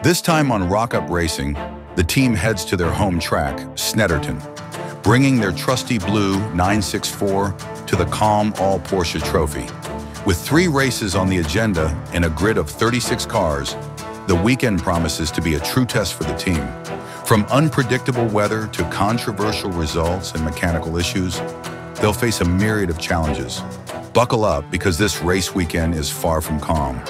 This time on Rock Up Racing, the team heads to their home track, Snetterton, bringing their trusty blue 964 to the CALM All Porsche Trophy. With 3 races on the agenda and a grid of 36 cars, the weekend promises to be a true test for the team. From unpredictable weather to controversial results and mechanical issues, they'll face a myriad of challenges. Buckle up, because this race weekend is far from calm.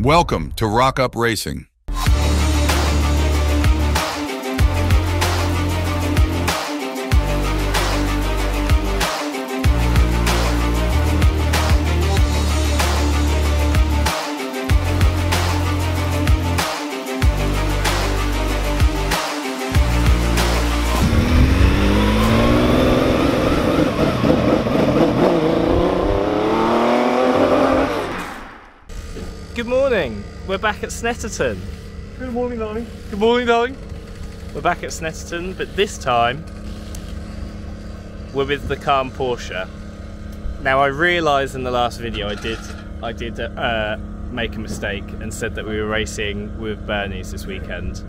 Welcome to Rock Up Racing. Good morning. We're back at Snetterton. Good morning, darling. Good morning, darling. We're back at Snetterton, but this time we're with the CALM Porsche. Now, I realised in the last video I did make a mistake and said that we were racing with Bernie's this weekend.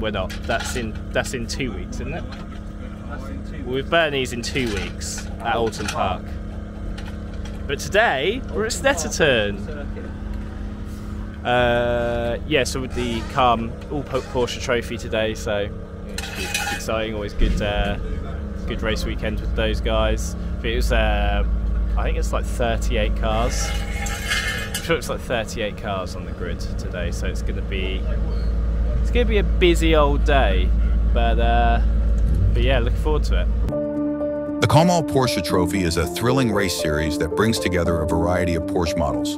We're not. That's in 2 weeks, isn't it? That's in 2 weeks. We're with Bernie's in 2 weeks at Oulton Park. But today we're at Snetterton. Yeah, so with the CALM All Porsche Trophy today, so it's exciting. Always good, good race weekend with those guys. But it was, I think it's like 38 cars. I'm sure it's like 38 cars on the grid today, so it's gonna be a busy old day. But yeah, looking forward to it. The CALM All Porsche Trophy is a thrilling race series that brings together a variety of Porsche models.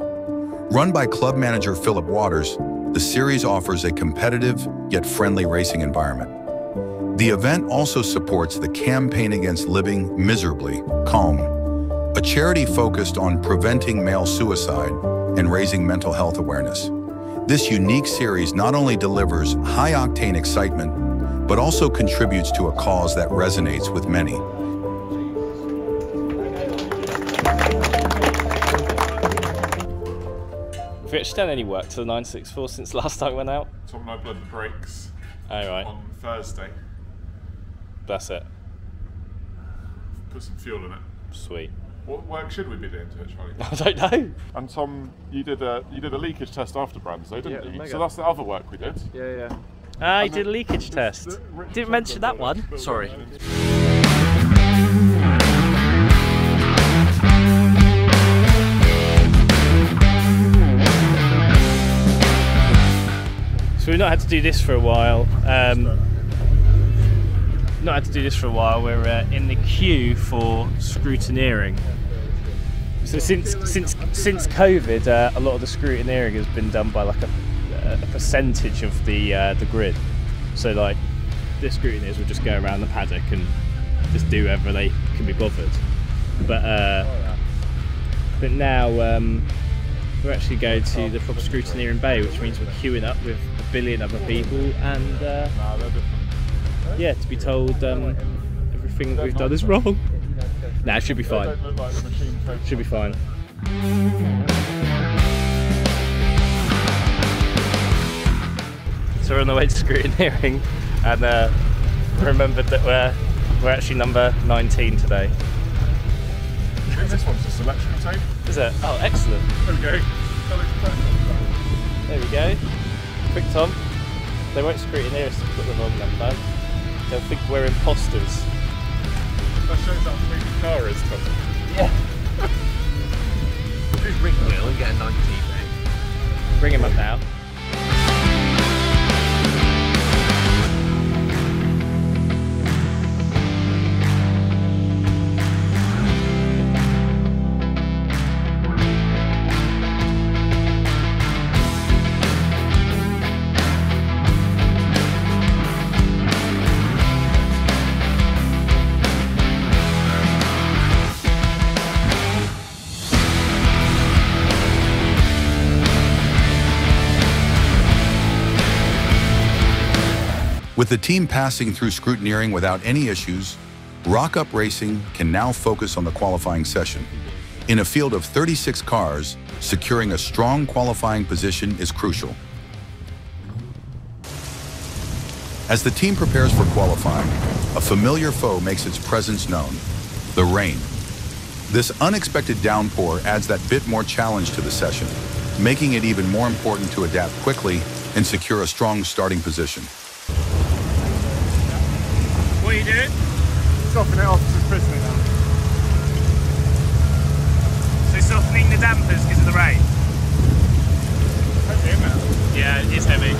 Run by club manager Philip Waters, the series offers a competitive yet friendly racing environment. The event also supports the Campaign Against Living Miserably, CALM, a charity focused on preventing male suicide and raising mental health awareness. This unique series not only delivers high-octane excitement, but also contributes to a cause that resonates with many. Have you actually done any work to the 964 since last time I went out? Took my blood pricks on Thursday. That's it. Put some fuel in it. Sweet. What work should we be doing to it, Charlie? I don't know. And Tom, you did a leakage test after Brundle, didn't you? Mega. So that's the other work we did. Yeah, yeah. Ah, you did a leakage test. Didn't mention that one. Sorry. So we've not had to do this for a while. We're in the queue for scrutineering. So since COVID, a lot of the scrutineering has been done by like a percentage of the grid. So like the scrutineers will just go around the paddock and just do whatever they can be bothered. But now we're actually going to the proper scrutineering bay, which means we're queuing up with a billion other people, and yeah, to be told everything that we've done is wrong. Nah, it should be fine. Should be fine. So we're on the way to scrutineering, and remembered that we're actually number 19 today. This one's just selection tape. Is it? Oh, excellent. There we go. There we go. Quick, Tom. They won't scrutineer us if we've got the wrong number. They'll think we're imposters. That shows how big the car is, Tom. Yeah. Just ring Will and get a 19, mate. Bring him up now. With the team passing through scrutineering without any issues, Rock Up Racing can now focus on the qualifying session. In a field of 36 cars, securing a strong qualifying position is crucial. As the team prepares for qualifying, a familiar foe makes its presence known, the rain. This unexpected downpour adds that bit more challenge to the session, making it even more important to adapt quickly and secure a strong starting position. What are you doing? Softening it off to the prisoner now. So softening the dampers because of the rain? That's heavy, man. Yeah, it's heavy.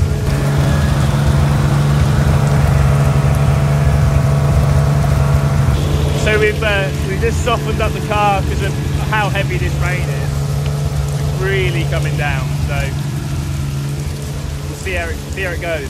So we've just softened up the car because of how heavy this rain is. It's really coming down, so we'll see how it goes.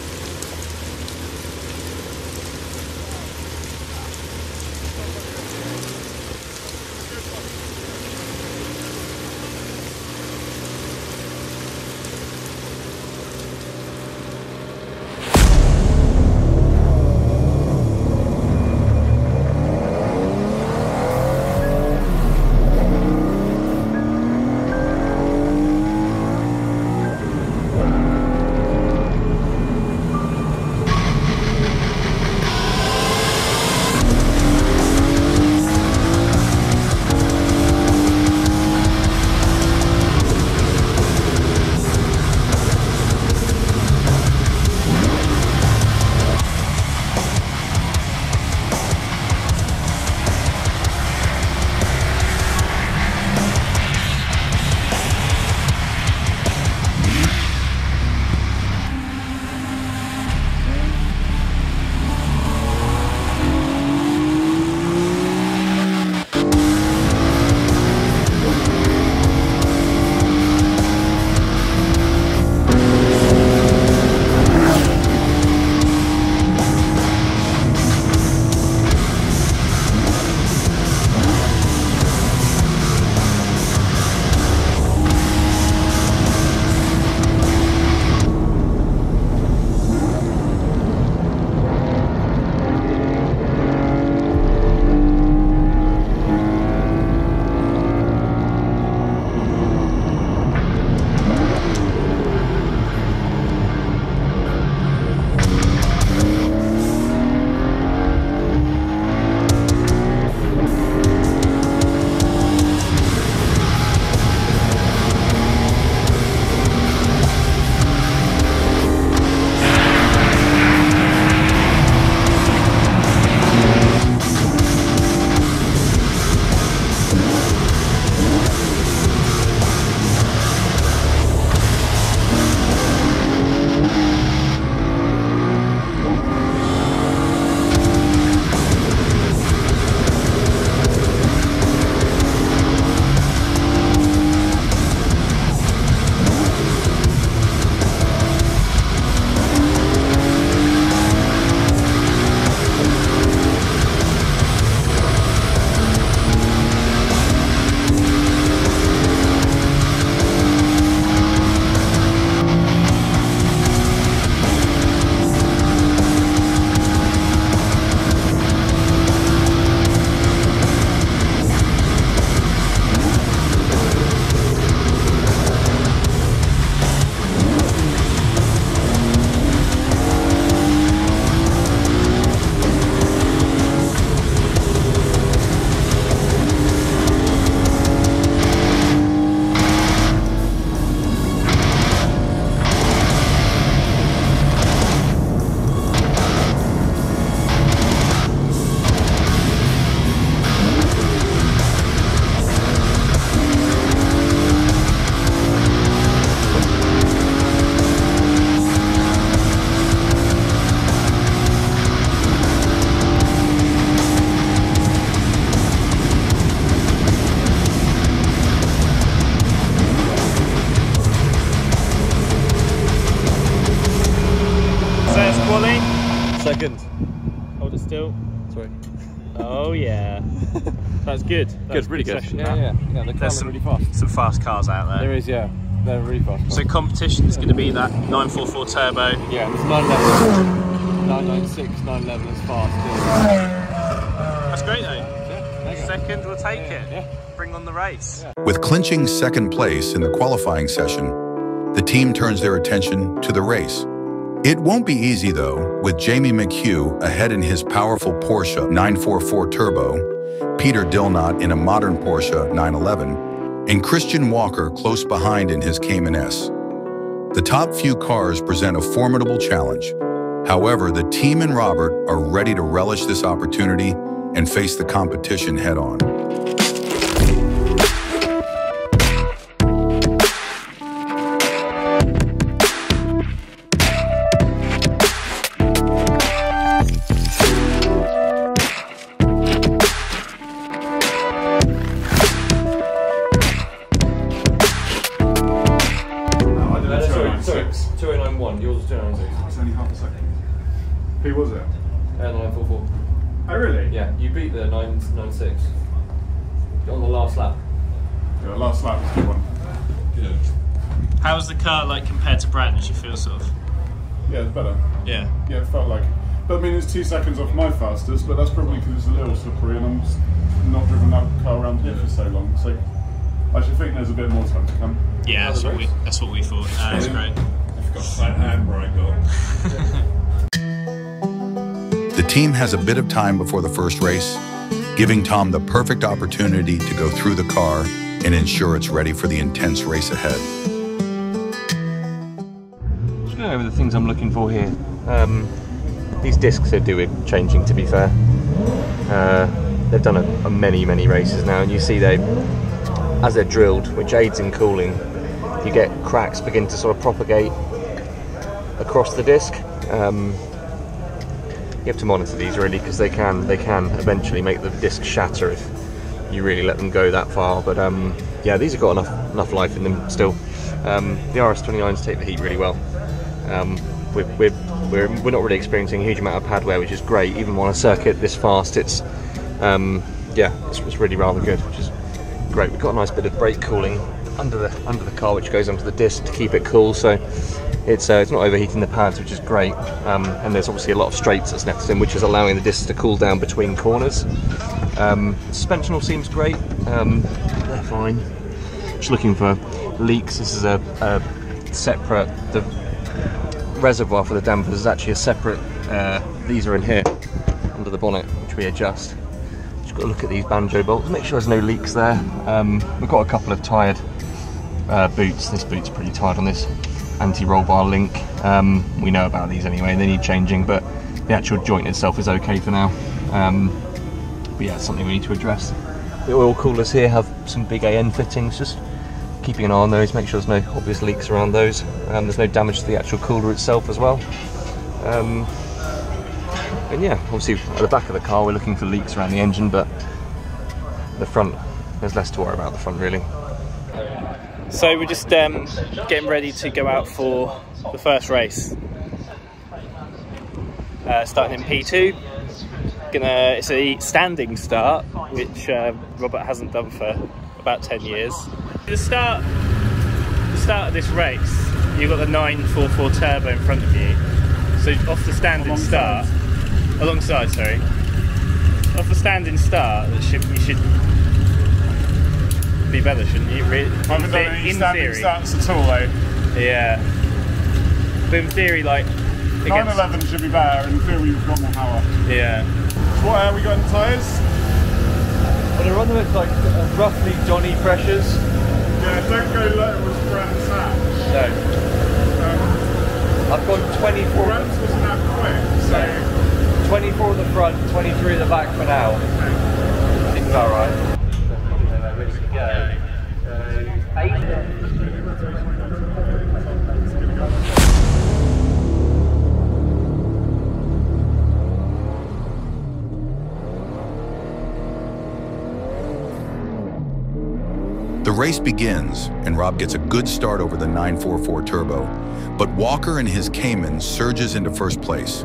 Good. That's really good. Session, yeah. There's some really fast. Some fast cars out there. There is, yeah. They're really fast. So competition is going to be that 944 Turbo. Yeah, there's 911, 996, 911 is fast. That's great though. Yeah, second, we'll take it. Yeah. Bring on the race. Yeah. With clinching second place in the qualifying session, the team turns their attention to the race. It won't be easy though, with Jamie McHugh ahead in his powerful Porsche 944 Turbo, Peter Dilnot in a modern Porsche 911, and Christian Walker close behind in his Cayman S. The top few cars present a formidable challenge. However, the team and Robert are ready to relish this opportunity and face the competition head on. Who was it? 944. Oh really? Yeah, you beat the 996 on the last lap. Yeah, the last lap was a good one. Yeah. How was the car like compared to Brad? Did you feel sort of? Yeah, it's better. Yeah. Yeah, it felt like. But I mean, it's 2 seconds off my fastest, but that's probably because it's a little slippery and I'm not driven that car around here for so long. So I should think there's a bit more time to come. Yeah, that's what we thought. That's great. I've got that handbrake on. The team has a bit of time before the first race, giving Tom the perfect opportunity to go through the car and ensure it's ready for the intense race ahead. Just going over the things I'm looking for here. These discs are doing changing, to be fair. They've done a many races now, and you see they, as they're drilled, which aids in cooling, you get cracks begin to sort of propagate across the disc. You have to monitor these really, because they can eventually make the disc shatter if you really let them go that far. But yeah, these have got enough life in them still. The RS29s take the heat really well. We're not really experiencing a huge amount of pad wear, which is great. Even on a circuit this fast, it's really rather good, which is great. We've got a nice bit of brake cooling under the car, which goes onto the disc to keep it cool. So. It's not overheating the pads, which is great, and there's obviously a lot of straights at Snetterton, which is allowing the discs to cool down between corners. Suspension all seems great, they're fine. Just looking for leaks. This is a separate, the reservoir for the dampers is actually a separate, these are in here, under the bonnet, which we adjust. Just got to look at these banjo bolts, make sure there's no leaks there. We've got a couple of tired boots. This boot's pretty tired on this anti-roll bar link. We know about these anyway, they need changing, but the actual joint itself is okay for now. But yeah, it's something we need to address. The oil coolers here have some big AN fittings, just keeping an eye on those, make sure there's no obvious leaks around those. There's no damage to the actual cooler itself as well. And yeah, obviously at the back of the car we're looking for leaks around the engine, but the front, there's less to worry about the front really. So we're just getting ready to go out for the first race. Starting in P2. It's a standing start, which Robert hasn't done for about 10 years. The start of this race, you've got the 944 Turbo in front of you. So off the standing start, alongside, sorry. Off the standing start, you should be better, shouldn't you? Really, I haven't done any standing stats at all though. Yeah. But in theory, like 911 should be better, in theory we've got more power. Yeah. So what have we got in tyres? Well, they're on with like roughly Johnny pressures. Yeah, don't go low with Brand's hatch. No. I've got 24. Brand's wasn't that quick, so 24 at the front, 23 at the back for now. Okay. I think that's alright. Go. The race begins, and Rob gets a good start over the 944 Turbo, but Walker in his Cayman surges into first place.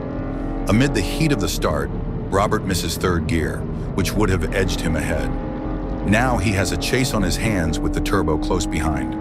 Amid the heat of the start, Robert misses third gear, which would have edged him ahead. Now he has a chase on his hands with the turbo close behind.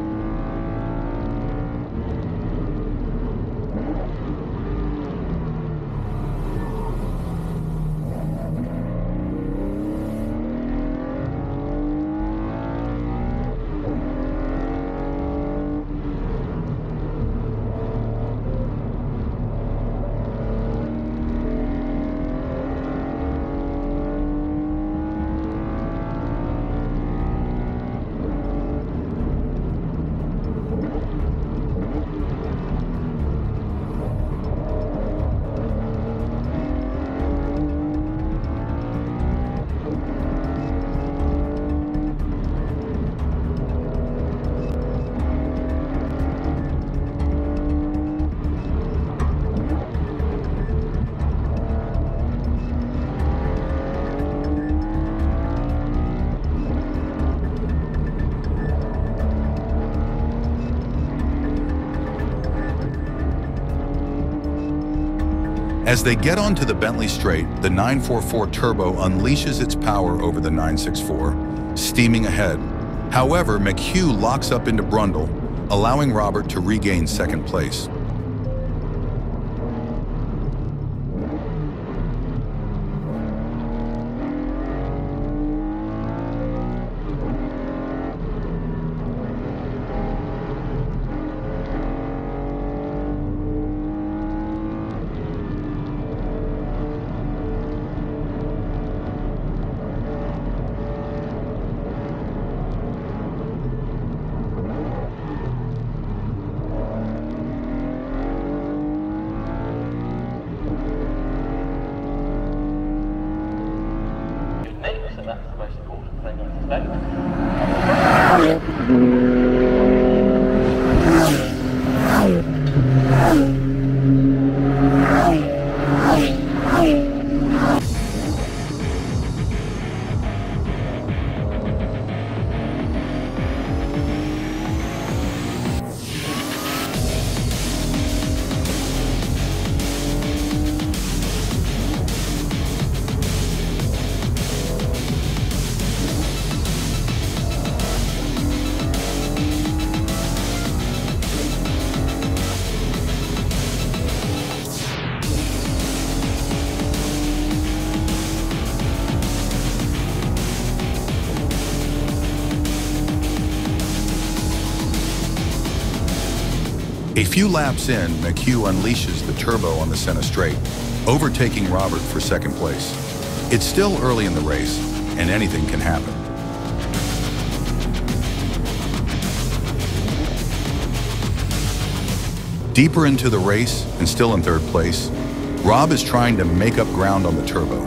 As they get onto the Bentley Straight, the 944 Turbo unleashes its power over the 964, steaming ahead. However, McHugh locks up into Brundle, allowing Robert to regain second place. A few laps in, McHugh unleashes the turbo on the center straight, overtaking Robert for second place. It's still early in the race, and anything can happen. Deeper into the race, and still in third place, Rob is trying to make up ground on the turbo.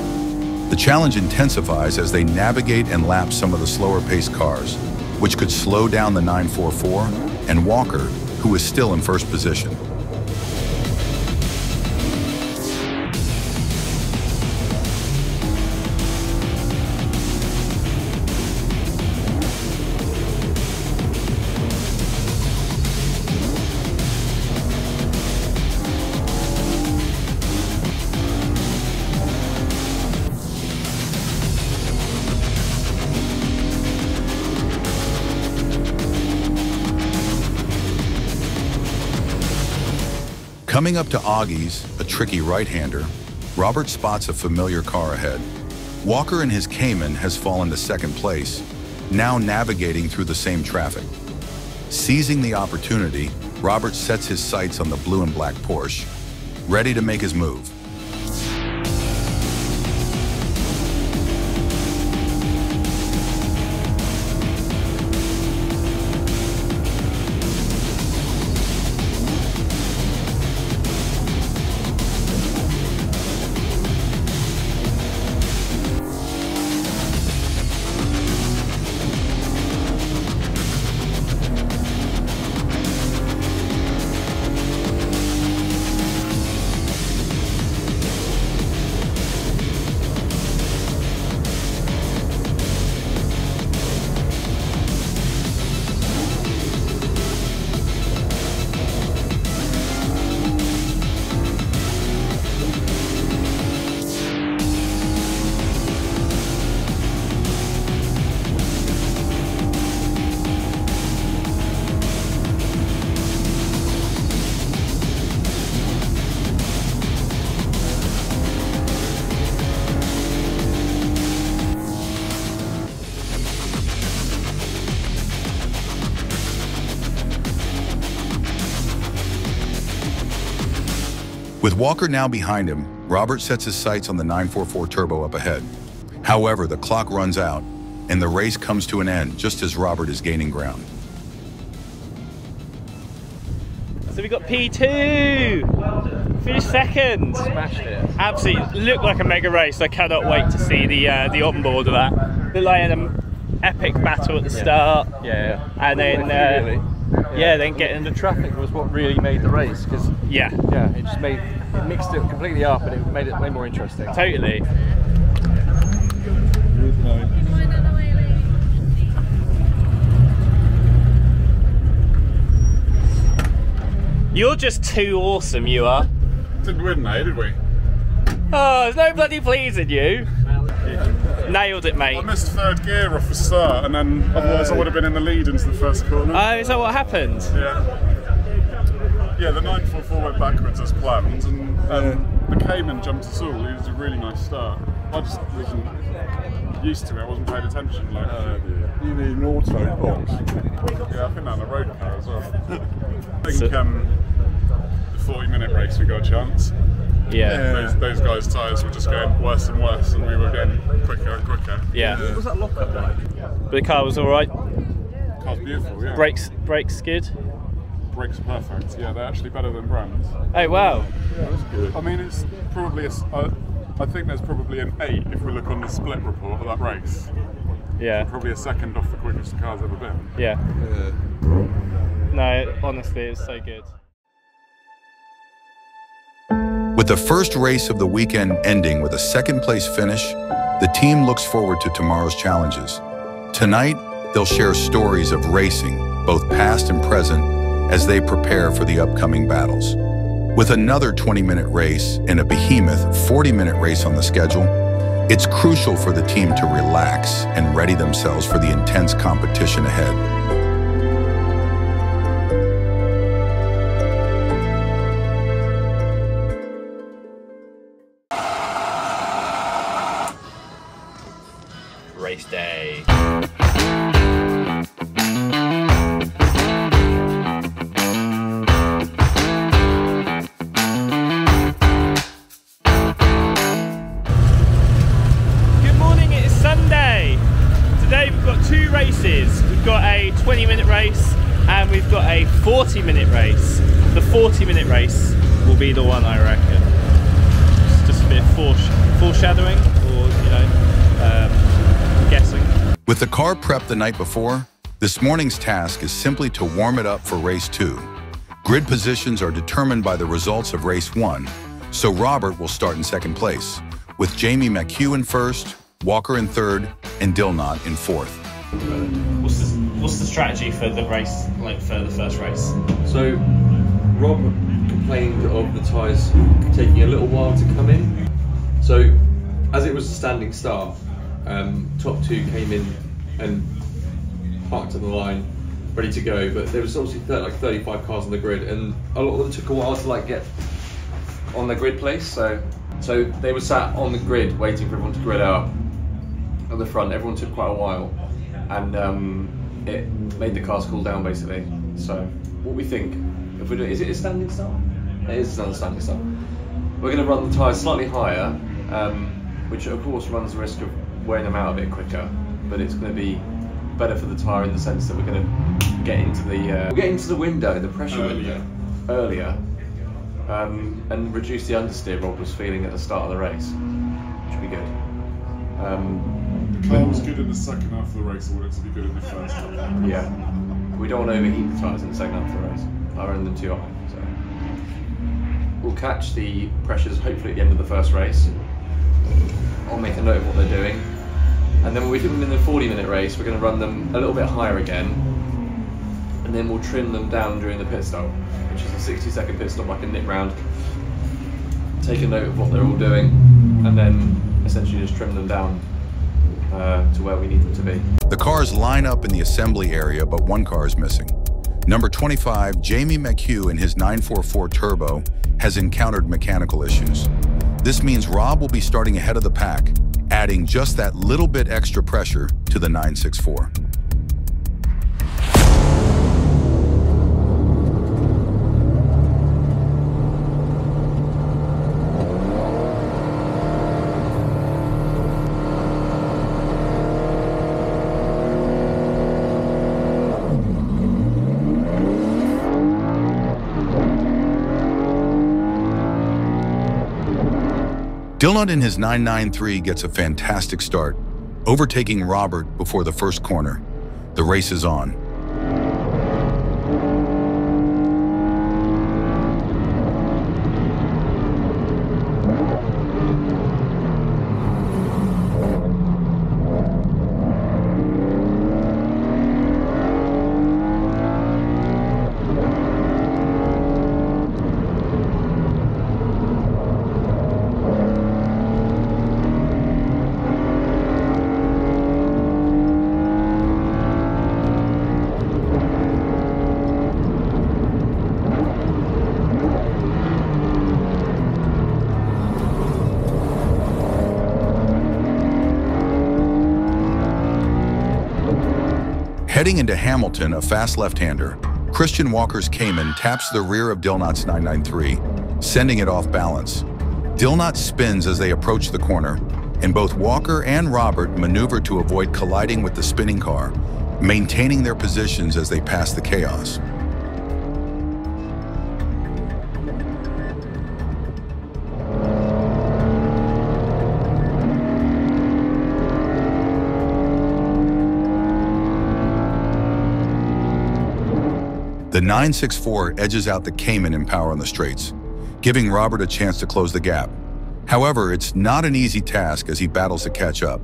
The challenge intensifies as they navigate and lap some of the slower-paced cars, which could slow down the 944 and Walker, who is still in first position. Coming up to Augie's, a tricky right-hander, Robert spots a familiar car ahead. Walker in his Cayman has fallen to second place, now navigating through the same traffic. Seizing the opportunity, Robert sets his sights on the blue and black Porsche, ready to make his move. With Walker now behind him, Robert sets his sights on the 944 Turbo up ahead. However, the clock runs out, and the race comes to an end just as Robert is gaining ground. So we got P2! Finished second! Smashed it. Absolutely, looked like a mega race. I cannot wait to see the onboard of that. Looked like an epic battle at the start. Yeah. And then... then getting the traffic was what really made the race, because it just made it, mixed it completely up, and it made it way more interesting. Totally. You're just too awesome, you are. Didn't win, though, did we? Oh, there's no bloody pleasing you. Nailed it, mate. I missed third gear off the start, and then otherwise I would have been in the lead into the first corner. Oh, is that what happened? Yeah. Yeah, the 944 went backwards as planned, and the Cayman jumped us all. It was a really nice start. I just wasn't used to it. I wasn't paying attention. Like, you need an auto box. Yeah, I think that on a road car as well. I think the 40-minute race we got a chance. Yeah. Those guys' tyres were just going worse and worse, and we were getting quicker and quicker. Yeah. What was that lock up like? But the car was alright. Car's beautiful, yeah. Brakes skid. Brakes perfect, yeah, they're actually better than Brand's. Oh, wow. Yeah, that's good. I mean, it's probably, I think there's probably an 8 if we look on the split report of that race. Yeah. So probably a second off the quickest the car's ever been. Yeah. No, honestly, it's so good. With the first race of the weekend ending with a second-place finish, the team looks forward to tomorrow's challenges. Tonight, they'll share stories of racing, both past and present, as they prepare for the upcoming battles. With another 20-minute race and a behemoth 40-minute race on the schedule, it's crucial for the team to relax and ready themselves for the intense competition ahead. We've got a 20-minute race and we've got a 40-minute race. The 40-minute race will be the one, I reckon. It's just a bit of foreshadowing, or, you know, guessing. With the car prepped the night before, this morning's task is simply to warm it up for race 2. Grid positions are determined by the results of race 1, so Robert will start in second place, with Jamie McHugh in first, Walker in third, and Dilnot in fourth. What's the strategy for the race, like for the first race? So Rob complained of the tyres taking a little while to come in. So as it was a standing start, top two came in and parked on the line, ready to go. But there was obviously like 35 cars on the grid, and a lot of them took a while to like get on the grid place. So they were sat on the grid waiting for everyone to grid out at the front. Everyone took quite a while. And it made the cars cool down, basically. So, what we think, if we do, is it a standing start? It is another standing start. We're going to run the tyres slightly higher, which of course runs the risk of wearing them out a bit quicker. But it's going to be better for the tyre in the sense that we're going to get into the window, the pressure window, earlier, and reduce the understeer Rob was feeling at the start of the race, which will be good. The car was good in the second half of the race, I wanted it to be good in the first half of the race. Yeah, we don't want to overheat the tyres in the second half of the race. I run them too high, so. We'll catch the pressures hopefully at the end of the first race. I'll make a note of what they're doing. And then when we do them in the 40-minute race, we're going to run them a little bit higher again. And then we'll trim them down during the pit stop, which is a 60-second pit stop, like a nip round. Take a note of what they're all doing, and then essentially just trim them down. To where we need them to be. The cars line up in the assembly area, but one car is missing. Number 25, Jamie McHugh in his 944 Turbo has encountered mechanical issues. This means Rob will be starting ahead of the pack, adding just that little bit extra pressure to the 964. Dilnot in his 993 gets a fantastic start, overtaking Robert before the first corner. The race is on. Heading into Hamilton, a fast left-hander, Christian Walker's Cayman taps the rear of Dilnot's 993, sending it off balance. Dilnot spins as they approach the corner, and both Walker and Robert maneuver to avoid colliding with the spinning car, maintaining their positions as they pass the chaos. The 964 edges out the Cayman in power on the straights, giving Robert a chance to close the gap. However, it's not an easy task as he battles to catch up.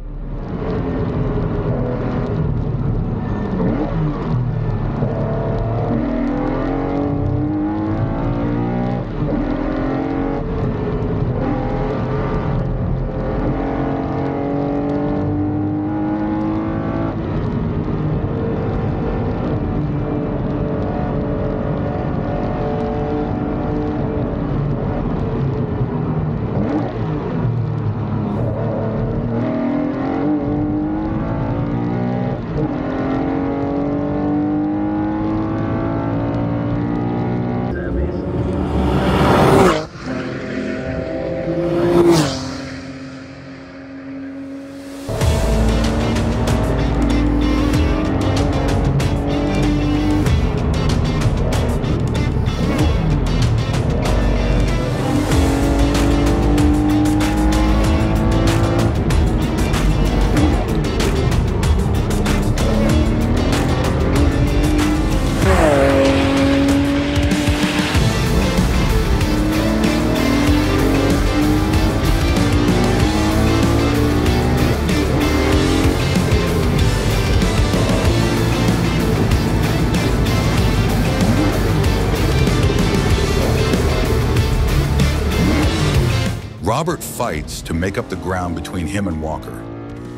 Robert fights to make up the ground between him and Walker.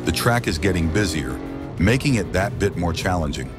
The track is getting busier, making it that bit more challenging.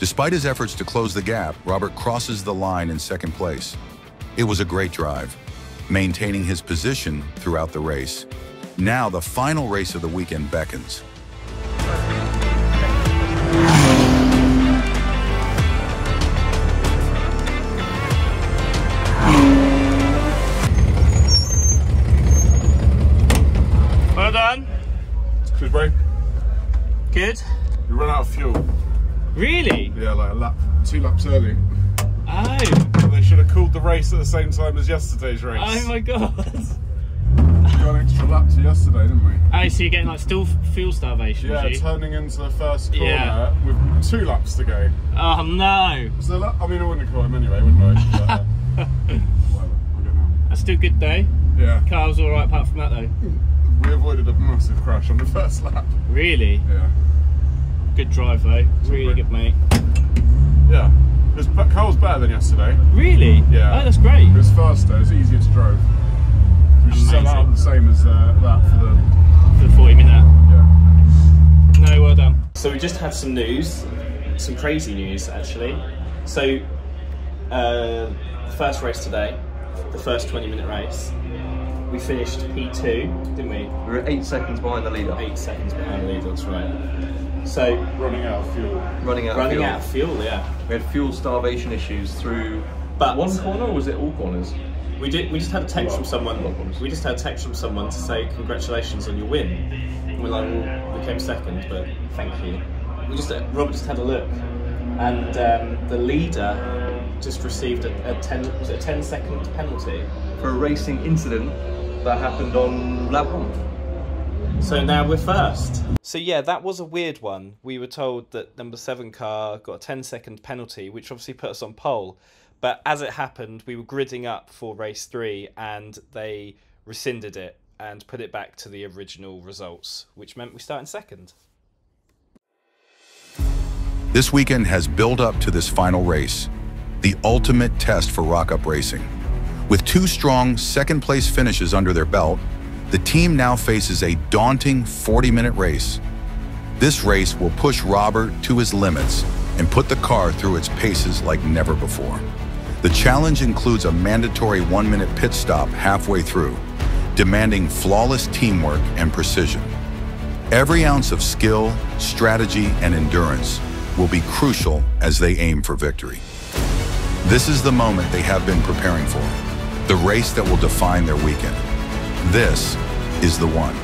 Despite his efforts to close the gap, Robert crosses the line in second place. It was a great drive, maintaining his position throughout the race. Now the final race of the weekend beckons. Well done. Cruise break. Good. You run out of fuel. Really? Yeah, like a lap, 2 laps early. Oh. And they should have called the race at the same time as yesterday's race. Oh my god. We got an extra lap to yesterday, didn't we? Oh, so you're getting like still fuel starvation. Yeah, turning into the first corner with 2 laps to go. Oh no. So that, I mean, I wouldn't have caught him anyway, wouldn't I? But, whatever, we'll get now. That's still a good day. Yeah. Car was alright apart from that though. We avoided a massive crash on the first lap. Really? Yeah. Good drive though, really good mate. Yeah, Carl's better than yesterday. Really? Yeah. Oh, that's great. It was faster, it was easier to drive. We should sell out the same as that for the 40 minute. Yeah. No, well done. So we just had some news, some crazy news actually. So, first race today, the first 20-minute race. We finished P2, didn't we? We were 8 seconds behind the leader. 8 seconds behind the leader, that's right. So running out of fuel. Running out of fuel, yeah. We had fuel starvation issues through one corner, or was it all corners? We just had a text from someone. We just had a text from someone to say congratulations on your win. And we're like, well, we came second, but thank you. We just Robert just had a look, and the leader just received a 10-second penalty for a racing incident. that happened on lap one. So now we're first. So yeah, that was a weird one. We were told that number 7 car got a 10-second penalty, which obviously put us on pole. But as it happened, we were gridding up for race 3 and they rescinded it and put it back to the original results, which meant we start in 2nd. This weekend has built up to this final race, the ultimate test for Rock Up Racing. With 2 strong second-place finishes under their belt, the team now faces a daunting 40-minute race. This race will push Robert to his limits and put the car through its paces like never before. The challenge includes a mandatory 1-minute pit stop halfway through, demanding flawless teamwork and precision. Every ounce of skill, strategy, and endurance will be crucial as they aim for victory. This is the moment they have been preparing for, the race that will define their weekend. This is the one.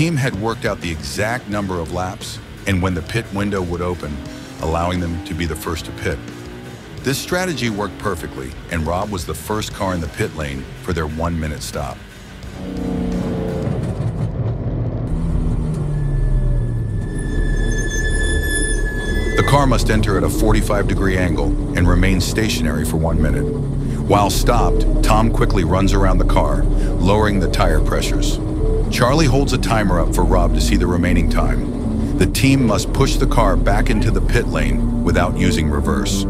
team had worked out the exact number of laps and when the pit window would open, allowing them to be the first to pit. This strategy worked perfectly, and Rob was the first car in the pit lane for their 1-minute stop. The car must enter at a 45-degree angle and remain stationary for 1 minute. While stopped, Tom quickly runs around the car, lowering the tire pressures. Charlie holds a timer up for Rob to see the remaining time. The team must push the car back into the pit lane without using reverse.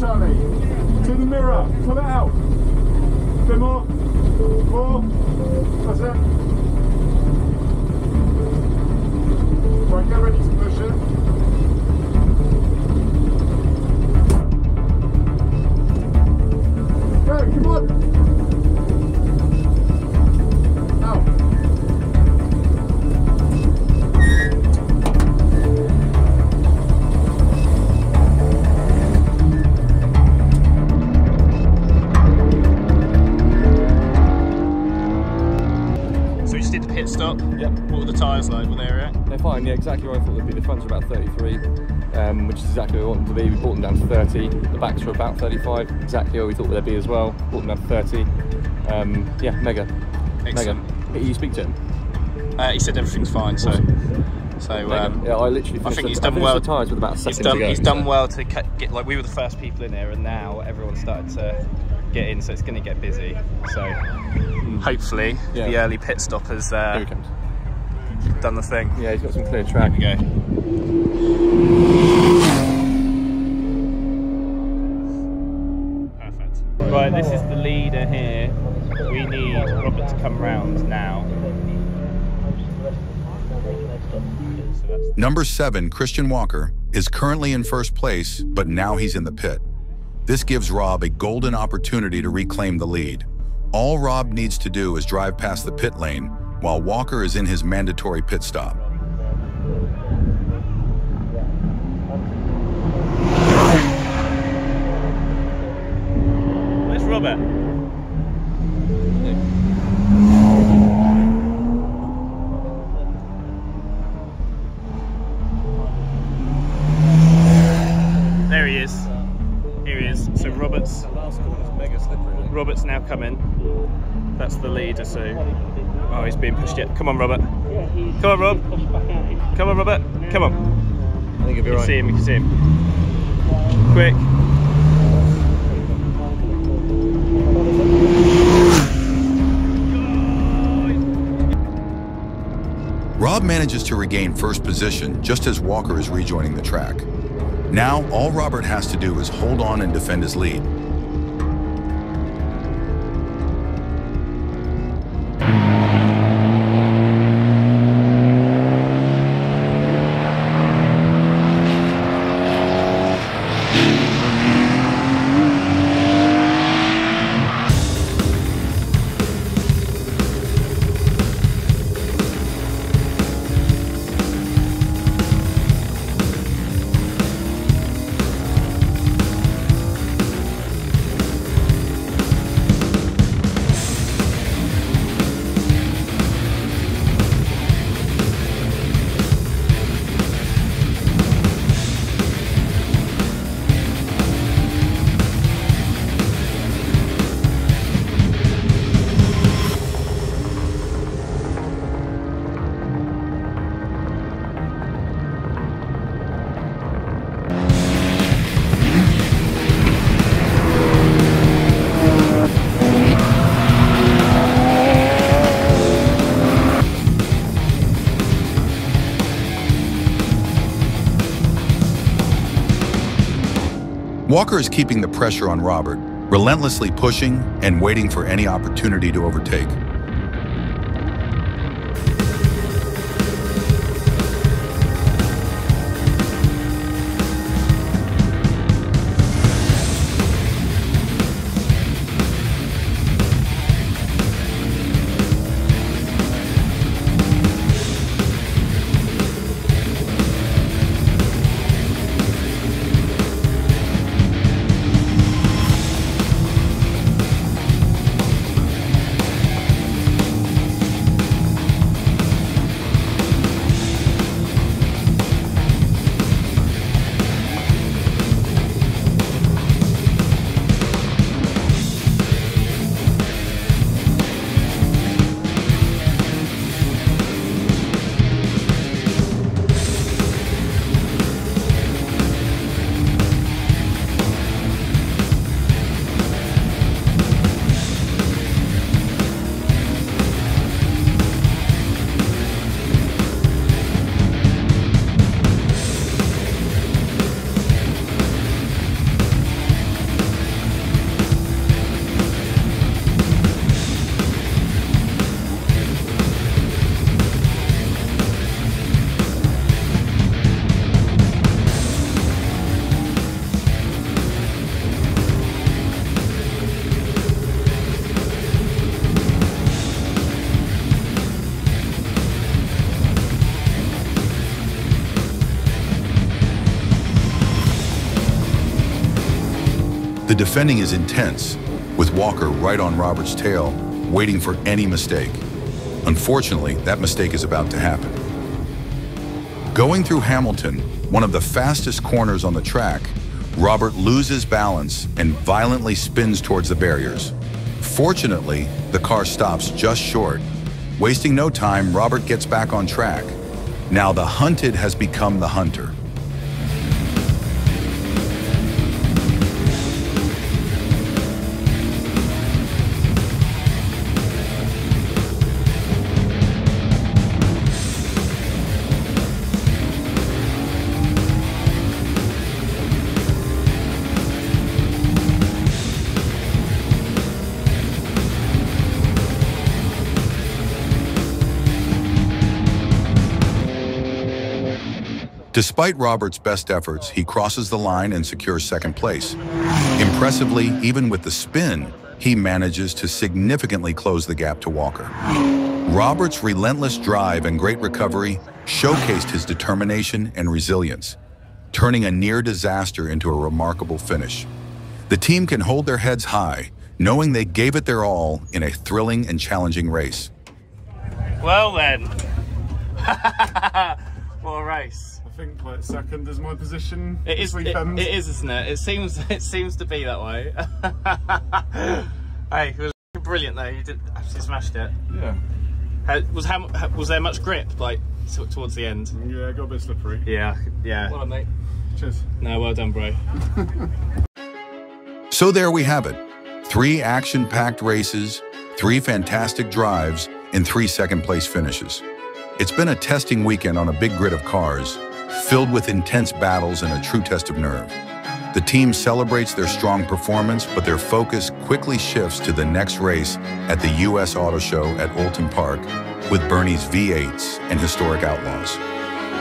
Charlie, to the mirror, pull it out. A bit more, more, that's it. Right, get ready to push it. Go, come on. Out. Stop. Yep. What were the tyres like? Were they alright? They're fine, yeah, exactly where I thought they'd be. The fronts were about 33, which is exactly where we wanted them to be. We brought them down to 30. The backs were about 35, exactly where we thought they'd be as well. Brought them down to 30. Yeah, mega. Excellent. Mega. You speak to him? He said everything's fine, so... Awesome. So, yeah, I think he's done well. Tyres with about a second to go. He's done well to get, like, we were the first people in here, and now everyone's started to get in, so it's going to get busy. So... hopefully, yeah, the early pit stop has done the thing. Yeah, he's got some clear track. Here we go. Perfect. Right, this is the leader here. We need Robert to come round now. Number 7, Christian Walker, is currently in first place, but now he's in the pit. This gives Rob a golden opportunity to reclaim the lead. All Rob needs to do is drive past the pit lane while Walker is in his mandatory pit stop. Where's Robert? There he is. Here he is. So Robert's... the last corner is mega slippery. Robert's now coming. That's the leader, so... oh, he's being pushed yet. Come on, Robert. Come on, Rob. Come on, Robert. Come on. I think it'll be right. You can see him, you can see him. Quick. Rob manages to regain first position just as Walker is rejoining the track. Now, all Robert has to do is hold on and defend his lead. Walker is keeping the pressure on Robert, relentlessly pushing and waiting for any opportunity to overtake. The defending is intense, with Walker right on Robert's tail, waiting for any mistake. Unfortunately, that mistake is about to happen. Going through Hamilton, one of the fastest corners on the track, Robert loses balance and violently spins towards the barriers. Fortunately, the car stops just short. Wasting no time, Robert gets back on track. Now the hunted has become the hunter. Despite Robert's best efforts, he crosses the line and secures second place. Impressively, even with the spin, he manages to significantly close the gap to Walker. Robert's relentless drive and great recovery showcased his determination and resilience, turning a near disaster into a remarkable finish. The team can hold their heads high, knowing they gave it their all in a thrilling and challenging race. Well then, what a race. I think like second is my position. It is. It is, isn't it? It seems to be that way. Hey, it was brilliant though. You did absolutely smashed it. Yeah. Was there much grip like towards the end? Yeah, it got a bit slippery. Yeah, yeah. Well done, mate. Cheers. No, well done, bro. So there we have it. 3 action-packed races, 3 fantastic drives, and 3 second-place finishes. It's been a testing weekend on a big grid of cars, filled with intense battles and a true test of nerve. The team celebrates their strong performance, but their focus quickly shifts to the next race at the US Auto Show at Oulton Park with Bernie's V8s and Historic Outlaws.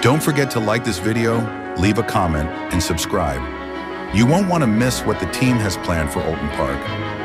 Don't forget to like this video, leave a comment, and subscribe. You won't want to miss what the team has planned for Oulton Park.